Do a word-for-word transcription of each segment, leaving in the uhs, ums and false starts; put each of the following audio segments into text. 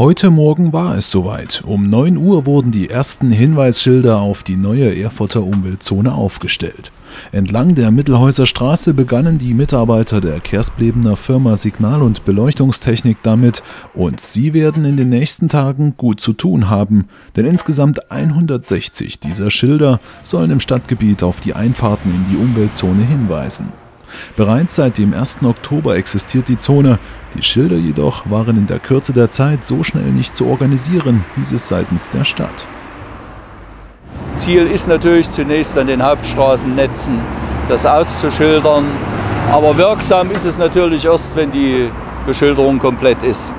Heute Morgen war es soweit. Um neun Uhr wurden die ersten Hinweisschilder auf die neue Erfurter Umweltzone aufgestellt. Entlang der Mittelhäuserstraße begannen die Mitarbeiter der Kersplebener Firma Signal und Beleuchtungstechnik damit, und sie werden in den nächsten Tagen gut zu tun haben, denn insgesamt hundertsechzig dieser Schilder sollen im Stadtgebiet auf die Einfahrten in die Umweltzone hinweisen. Bereits seit dem ersten Oktober existiert die Zone, die Schilder jedoch waren in der Kürze der Zeit so schnell nicht zu organisieren, hieß es seitens der Stadt. Ziel ist natürlich zunächst an den Hauptstraßennetzen das auszuschildern, aber wirksam ist es natürlich erst, wenn die Beschilderung komplett ist.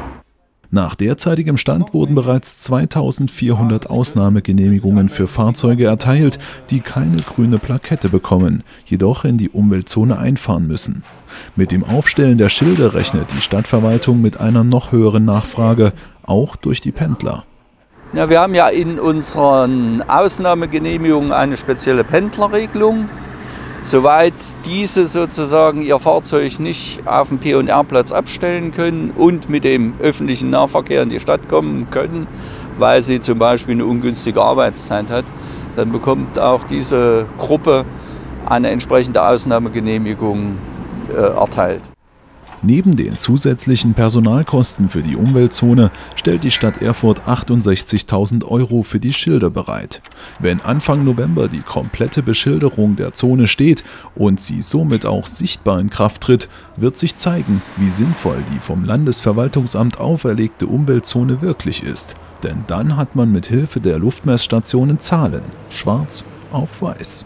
Nach derzeitigem Stand wurden bereits zweitausendvierhundert Ausnahmegenehmigungen für Fahrzeuge erteilt, die keine grüne Plakette bekommen, jedoch in die Umweltzone einfahren müssen. Mit dem Aufstellen der Schilder rechnet die Stadtverwaltung mit einer noch höheren Nachfrage, auch durch die Pendler. Ja, wir haben ja in unseren Ausnahmegenehmigungen eine spezielle Pendlerregelung. Soweit diese sozusagen ihr Fahrzeug nicht auf dem P und R Platz abstellen können und mit dem öffentlichen Nahverkehr in die Stadt kommen können, weil sie zum Beispiel eine ungünstige Arbeitszeit hat, dann bekommt auch diese Gruppe eine entsprechende Ausnahmegenehmigung äh, erteilt. Neben den zusätzlichen Personalkosten für die Umweltzone stellt die Stadt Erfurt achtundsechzigtausend Euro für die Schilder bereit. Wenn Anfang November die komplette Beschilderung der Zone steht und sie somit auch sichtbar in Kraft tritt, wird sich zeigen, wie sinnvoll die vom Landesverwaltungsamt auferlegte Umweltzone wirklich ist. Denn dann hat man mit Hilfe der Luftmessstationen Zahlen, schwarz auf weiß.